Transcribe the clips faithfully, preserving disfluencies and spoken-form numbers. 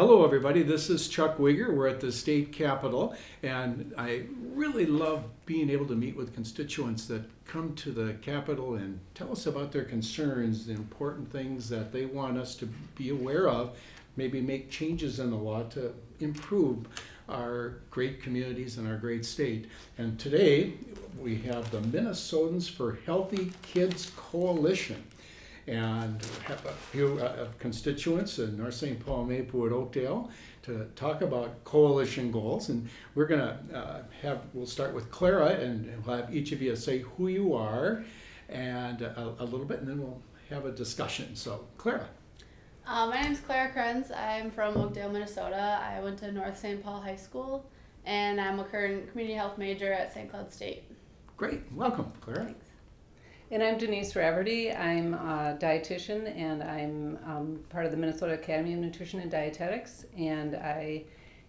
Hello everybody, this is Chuck Wiger. We're at the state capitol, and I really love being able to meet with constituents that come to the capitol and tell us about their concerns, the important things that they want us to be aware of, maybe make changes in the law to improve our great communities and our great state. And today we have the Minnesotans for Healthy Kids Coalition. And have a few uh, constituents in North Saint Paul, Maplewood, Oakdale to talk about coalition goals. And we're going to uh, have, we'll start with Clara, and we'll have each of you say who you are and a, a little bit, and then we'll have a discussion. So, Clara. Uh, my name is Clara Krenz. I'm from Oakdale, Minnesota. I went to North Saint Paul High School, and I'm a current community health major at Saint Cloud State. Great. Welcome, Clara. Thanks. And I'm Denise Raverty. I'm a dietitian, and I'm um, part of the Minnesota Academy of Nutrition and Dietetics, and I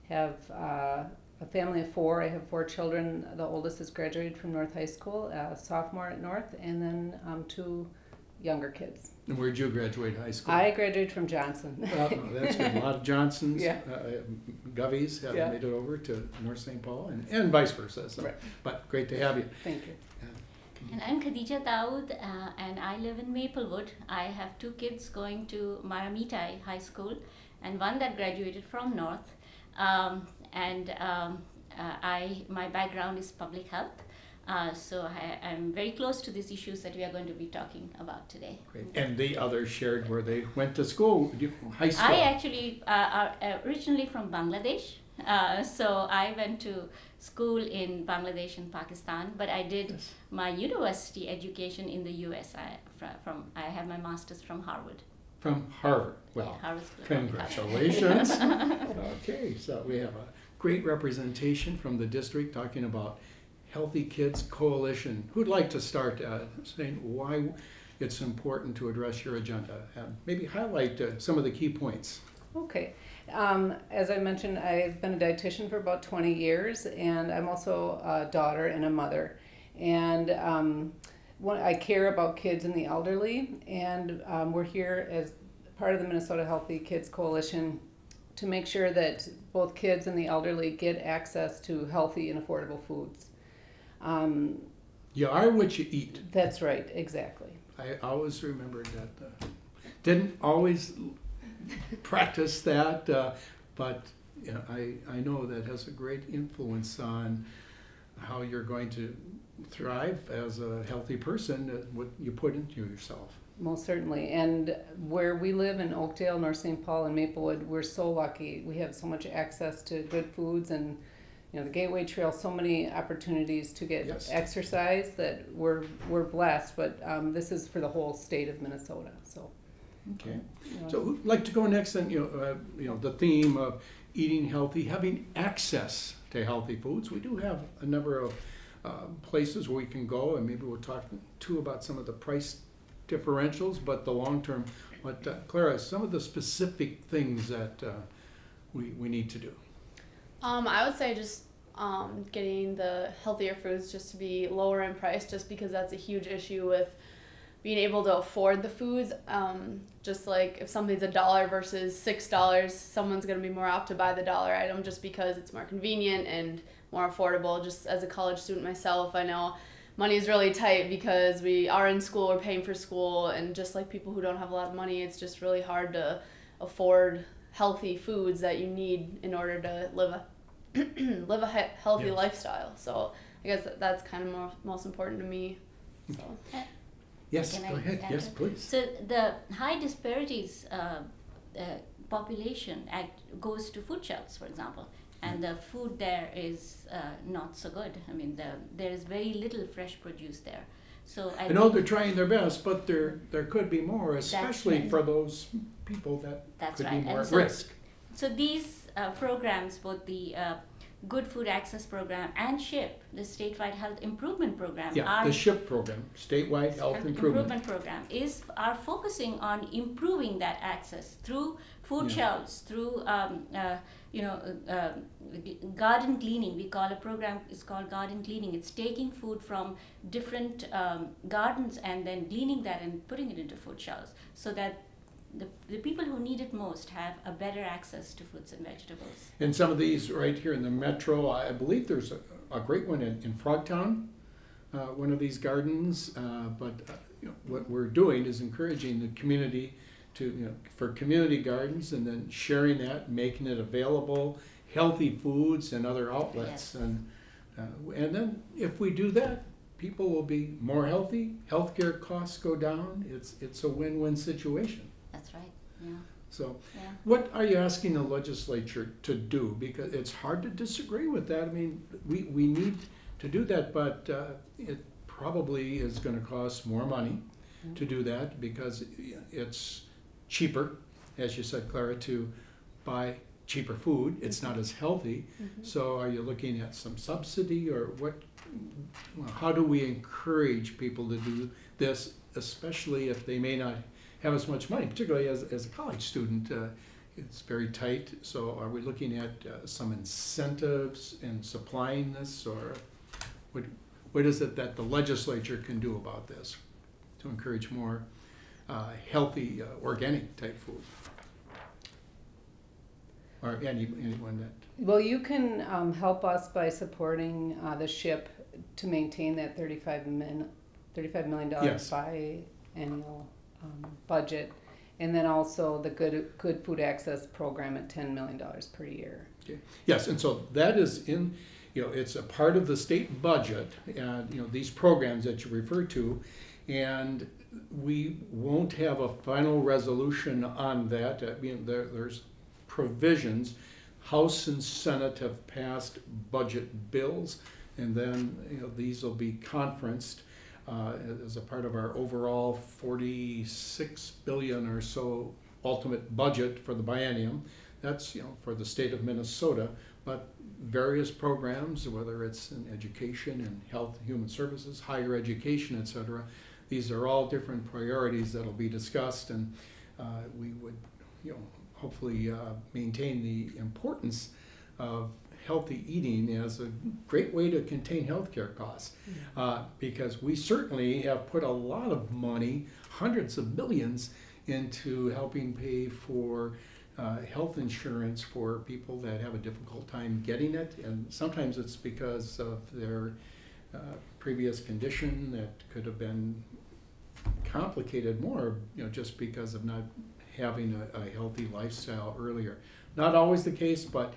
have uh, a family of four. I have four children. The oldest has graduated from North High School, a sophomore at North, and then um, two younger kids. And where did you graduate high school? I graduated from Johnson. uh, that's good. A lot of Johnsons, yeah. uh, Goveys have yeah. made it over to North Saint Paul, and, and vice versa. So. Right. But great to have you. Thank you. Uh, And I'm Khatidja Dawood, uh, and I live in Maplewood. I have two kids going to Maramitai High School, and one that graduated from North. Um, and um, uh, I, my background is public health, uh, so I, I'm very close to these issues that we are going to be talking about today. Great. And the others shared where they went to school, high school. I actually uh, are originally from Bangladesh. Uh, so I went to school in Bangladesh and Pakistan, but I did yes. my university education in the U S I, from, I have my master's from Harvard. From Harvard. Well, yeah, Harvard School. Congratulations. Okay, so we have a great representation from the district talking about Healthy Kids Coalition. Who'd like to start uh, saying why it's important to address your agenda and maybe highlight uh, some of the key points? Okay. Um, as I mentioned, I've been a dietitian for about twenty years, and I'm also a daughter and a mother. And um, one, I care about kids and the elderly, and um, we're here as part of the Minnesota Healthy Kids Coalition to make sure that both kids and the elderly get access to healthy and affordable foods. Um, you are what you eat. That's right, exactly. I always remembered that. Uh, didn't always... practice that, uh, but you know, I, I know that has a great influence on how you're going to thrive as a healthy person, uh, what you put into yourself. Most certainly, and where we live in Oakdale, North Saint Paul, and Maplewood, we're so lucky. We have so much access to good foods, and you know, the Gateway Trail, so many opportunities to get yes. exercise that we're, we're blessed, but um, this is for the whole state of Minnesota. So. Okay, so who'd like to go next? And you know, uh, you know, the theme of eating healthy, having access to healthy foods. We do have a number of uh, places where we can go, and maybe we'll talk too about some of the price differentials, but the long term. But uh, Clara, some of the specific things that uh, we we need to do. Um, I would say just um, getting the healthier foods just to be lower in price, just because that's a huge issue with. Being able to afford the foods, um, just like if something's a dollar versus six dollars, someone's going to be more apt to buy the dollar item just because it's more convenient and more affordable. Just as a college student myself, I know money is really tight because we are in school, we're paying for school, and just like people who don't have a lot of money, it's just really hard to afford healthy foods that you need in order to live a live a healthy yes. lifestyle. So I guess that's kind of more, most important to me. So. Yes, Can go I ahead. Yes, it? Please. So the high disparities uh, uh, population act goes to food shelves, for example, and mm-hmm. the food there is uh, not so good. I mean, the, there is very little fresh produce there. So I, I know they're trying their best, but there there could be more, especially right. for those people that that's could right. be more so, at risk. So these uh, programs, both the uh, Good Food Access Program and SHIP, the statewide health improvement program. Yeah, are the SHIP program, statewide health improvement. improvement program, is are focusing on improving that access through food yeah. shelves, through um, uh, you know uh, garden cleaning. We call a program. It's called garden cleaning. It's taking food from different um, gardens and then cleaning that and putting it into food shelves, so that the, the people who need it most have a better access to fruits and vegetables. And some of these right here in the metro, I believe there's a, a great one in, in Frogtown, uh, one of these gardens, uh, but uh, you know, what we're doing is encouraging the community to, you know, for community gardens, and then sharing that, making it available, healthy foods and other outlets. Yes. And, uh, and then if we do that, people will be more healthy, healthcare costs go down, it's, it's a win-win situation. That's right, yeah. So yeah. What are you asking the legislature to do? Because it's hard to disagree with that. I mean, we, we need to do that, but uh, it probably is going to cost more money mm-hmm. to do that, because it's cheaper, as you said, Clara, to buy cheaper food. It's mm-hmm. not as healthy. Mm-hmm. So are you looking at some subsidy, or what? How do we encourage people to do this, especially if they may not have as much money, particularly as, as a college student? Uh, it's very tight, so are we looking at uh, some incentives in supplying this, or what, what is it that the legislature can do about this to encourage more uh, healthy, uh, organic type food? Or any, anyone that... Well, you can um, help us by supporting uh, the SHIP to maintain that thirty-five million dollars yes. biannual um, budget, and then also the Good Good Food Access Program at ten million dollars per year. Okay. Yes, and so that is in, you know, it's a part of the state budget, and you know, these programs that you refer to, and we won't have a final resolution on that. I mean, there, there's provisions. House and Senate have passed budget bills, and then you know, these will be conferenced uh, as a part of our overall forty-six billion dollars or so ultimate budget for the biennium. That's you know, for the state of Minnesota, but various programs, whether it's in education and health, human services, higher education, et cetera. These are all different priorities that will be discussed, and uh, we would you know, hopefully uh, maintain the importance of healthy eating as a great way to contain healthcare costs, uh, because we certainly have put a lot of money, hundreds of millions, into helping pay for uh, health insurance for people that have a difficult time getting it, and sometimes it's because of their uh, previous condition that could have been complicated more, you know, just because of not having a, a healthy lifestyle earlier. Not always the case, but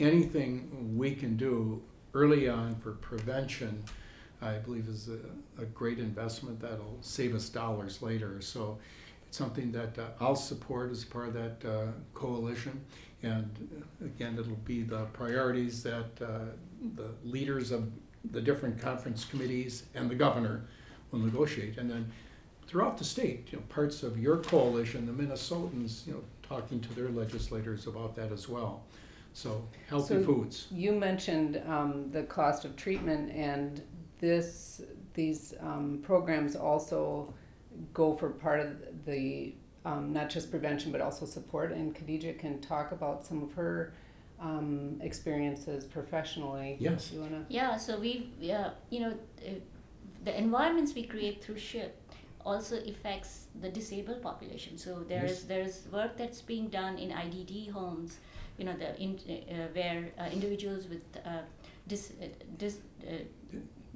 anything we can do early on for prevention, I believe, is a, a great investment that'll save us dollars later. So it's something that uh, I'll support as part of that uh, coalition. And again, it'll be the priorities that uh, the leaders of the different conference committees and the governor will negotiate. And then throughout the state, you know, parts of your coalition, the Minnesotans, you know, talking to their legislators about that as well. So healthy so foods. You mentioned um, the cost of treatment, and this these um, programs also go for part of the um, not just prevention but also support. And Khatidja can talk about some of her um, experiences professionally. Yes. You wanna? Yeah. So we, yeah, you know, the environments we create through SHIP also affects the disabled population. So there yes. is there is work that's being done in I D D homes, you know, the in, uh, where uh, individuals with uh, dis, uh, dis, uh,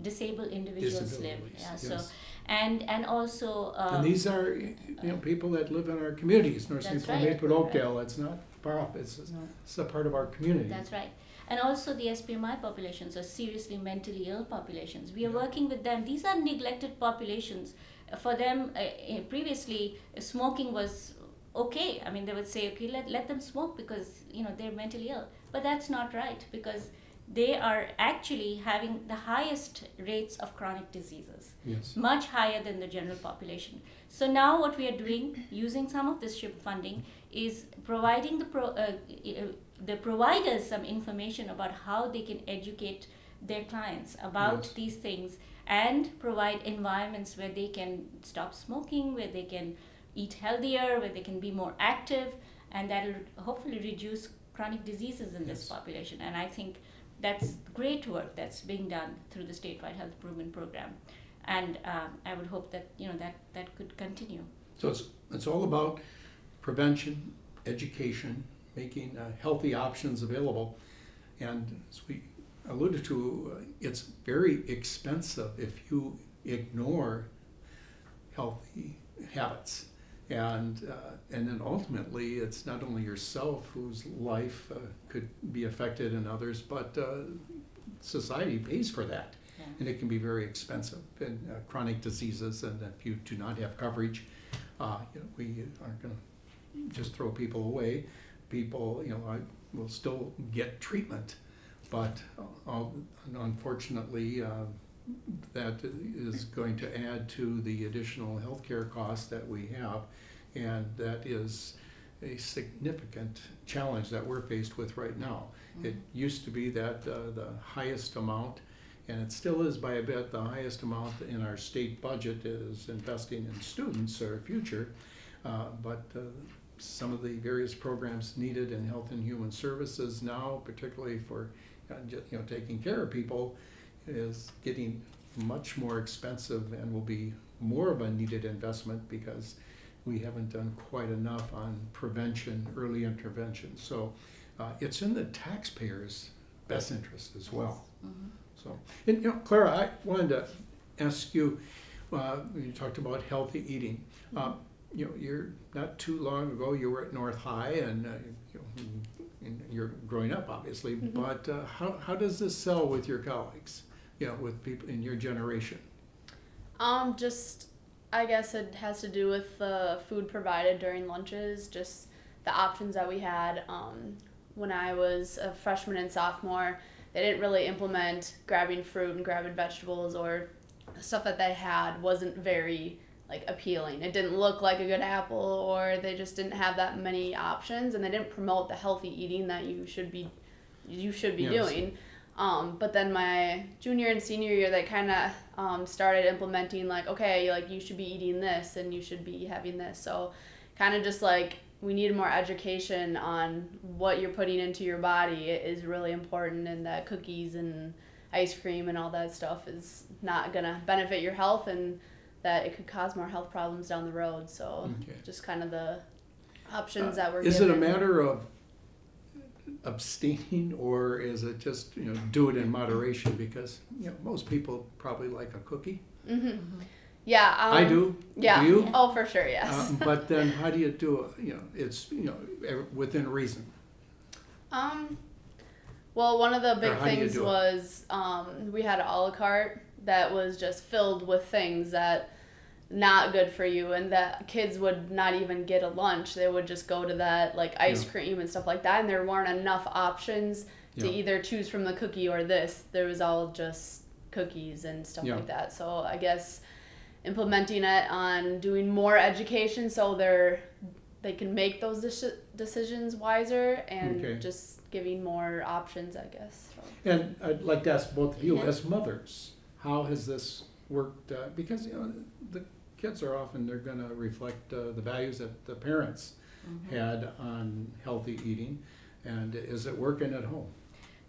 disabled individuals live. Yeah, yes. So and and also um, and these are you know people that live in our communities, North Saint Paul, Maplewood, Oakdale. It's not far off. It's no. it's a part of our community. That's right. And also the S P M I populations, or seriously mentally ill populations. We are yeah. working with them. These are neglected populations. For them, uh, previously, smoking was okay. I mean, they would say, okay, let, let them smoke because, you know, they're mentally ill. But that's not right, because they are actually having the highest rates of chronic diseases, yes. much higher than the general population. So now what we are doing, using some of this SHIP funding, is providing the, pro, uh, the providers some information about how they can educate their clients about yes. these things, and provide environments where they can stop smoking, where they can eat healthier, where they can be more active, and that'll hopefully reduce chronic diseases in yes. this population. And I think that's great work that's being done through the statewide health improvement program, and um, I would hope that you know that that could continue. So it's it's all about prevention, education, making uh, healthy options available. And as we alluded to, it's very expensive if you ignore healthy habits. And, uh, and then ultimately, it's not only yourself whose life uh, could be affected and others, but uh, society pays for that. Yeah. And it can be very expensive. And uh, chronic diseases, and if you do not have coverage, uh, you know, we aren't going to just throw people away. People, you know, I will still get treatment. But uh, unfortunately, uh, that is going to add to the additional health care costs that we have, and that is a significant challenge that we're faced with right now. Mm-hmm. It used to be that uh, the highest amount, and it still is by a bit, the highest amount in our state budget is investing in students or future, uh, but uh, some of the various programs needed in health and human services now, particularly for uh, you know, taking care of people, is getting much more expensive and will be more of a needed investment because we haven't done quite enough on prevention, early intervention. So uh, it's in the taxpayers' best interest as well. Mm-hmm. So, and you know, Clara, I wanted to ask you, uh, you talked about healthy eating. Uh, you know, you're not too long ago, you were at North High, and uh, you know, and you're growing up, obviously, mm-hmm. but uh, how, how does this sell with your colleagues? Yeah, with people in your generation? Um, just, I guess it has to do with the food provided during lunches, just the options that we had. Um, when I was a freshman and sophomore, they didn't really implement grabbing fruit and grabbing vegetables, or stuff that they had wasn't very like appealing. It didn't look like a good apple, or they just didn't have that many options, and they didn't promote the healthy eating that you should be, you should be yes. doing. Um, but then my junior and senior year, they kind of um, started implementing like, okay, like you should be eating this and you should be having this. So kind of just like we need more education on what you're putting into your body is really important, and that cookies and ice cream and all that stuff is not going to benefit your health, and that it could cause more health problems down the road. So okay. just kind of the options uh, that we're is given. Is it a matter of abstaining, or is it just, you know, do it in moderation? Because you know, most people probably like a cookie. Mm-hmm. Yeah, um, I do. Yeah. Do you? Oh, for sure. Yes. Um, but then, how do you do it? You know, it's you know within reason. Um, well, one of the big things was um, we had an a la carte that was just filled with things that not good for you, and that kids would not even get a lunch. They would just go to that like ice yeah. cream and stuff like that, and there weren't enough options yeah. to either choose from the cookie or this. There was all just cookies and stuff yeah. like that. So I guess implementing it on doing more education so they're they can make those de decisions wiser, and okay. just giving more options, I guess. So. And I'd like to ask both of you yeah. as mothers, how has this worked? Uh, because you know the kids are often, they're going to reflect uh, the values that the parents mm-hmm. had on healthy eating. And is it working at home?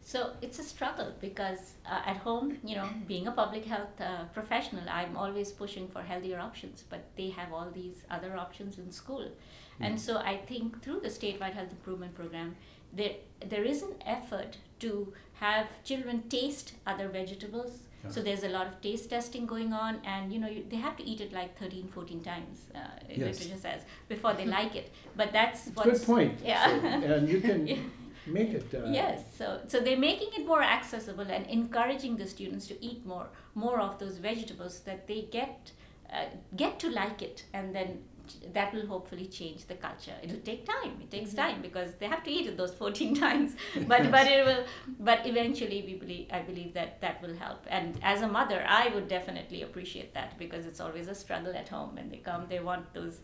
So it's a struggle because uh, at home, you know, being a public health uh, professional, I'm always pushing for healthier options, but they have all these other options in school. Mm-hmm. And so I think through the statewide health improvement program, there there is an effort to have children taste other vegetables. Yeah. So there's a lot of taste testing going on, and you know you, they have to eat it like thirteen, fourteen times, uh, yes. literature says, before they like it. But that's what's... Good point. Yeah. So, and you can yeah. make it... Uh, yes. So, so they're making it more accessible and encouraging the students to eat more, more of those vegetables so that they get, uh, get to like it, and then that will hopefully change the culture. It'll take time. It takes time because they have to eat it those fourteen times. But yes. but it will. But eventually, we believe. I believe that that will help. And as a mother, I would definitely appreciate that because it's always a struggle at home. When they come, they want those.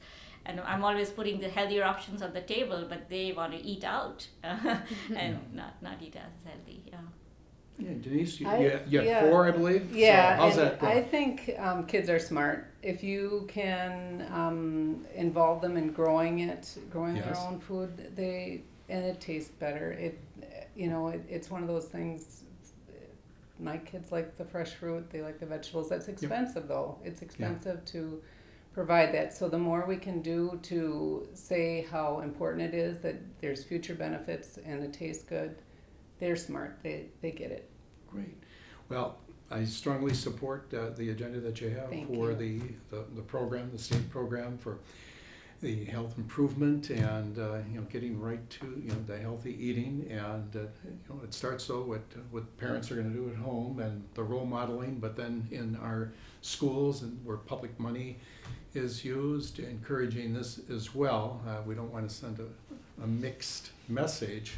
And I'm always putting the healthier options on the table, but they want to eat out and not not eat as healthy. Yeah. Yeah, Denise, you, I, you, had, you had yeah. four, I believe. Yeah, so how's that go? I think um, kids are smart. If you can um, involve them in growing it, growing yes. their own food, they and it tastes better. It, you know, it, it's one of those things. My kids like the fresh fruit. They like the vegetables. That's expensive, yep. though. It's expensive yeah. to provide that. So the more we can do to say how important it is, that there's future benefits and it tastes good, they're smart, they, they get it. Great. Well, I strongly support uh, the agenda that you have Thank for you. The, the, the program, the state program for the health improvement and uh, you know, getting right to you know, the healthy eating, and uh, you know, it starts though with what parents are going to do at home and the role modeling, but then in our schools and where public money is used, encouraging this as well. Uh, we don't want to send a, a mixed message,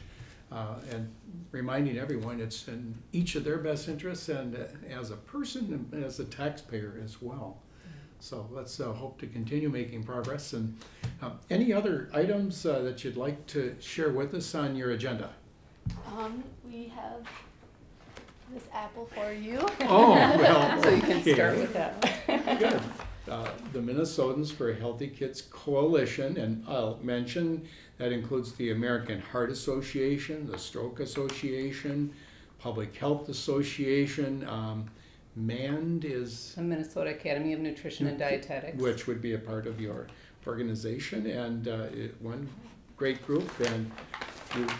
uh, and reminding everyone it's in each of their best interests, and uh, as a person and as a taxpayer as well. So let's uh, hope to continue making progress. And um, any other items uh, that you'd like to share with us on your agenda? Um, we have this apple for you. Oh, well, so you can okay. start with that one. Good. Uh, the Minnesotans for Healthy Kids Coalition, and I'll mention that includes the American Heart Association, the Stroke Association, Public Health Association. Um, MAND is the Minnesota Academy of Nutrition and Dietetics, which would be a part of your organization, and uh, it, one great group. And you